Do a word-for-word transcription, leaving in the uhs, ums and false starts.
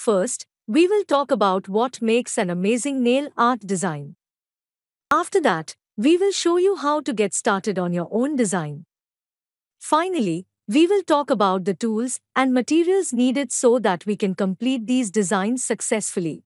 First, we will talk about what makes an amazing nail art design. After that, we will show you how to get started on your own design. Finally, we will talk about the tools and materials needed so that we can complete these designs successfully.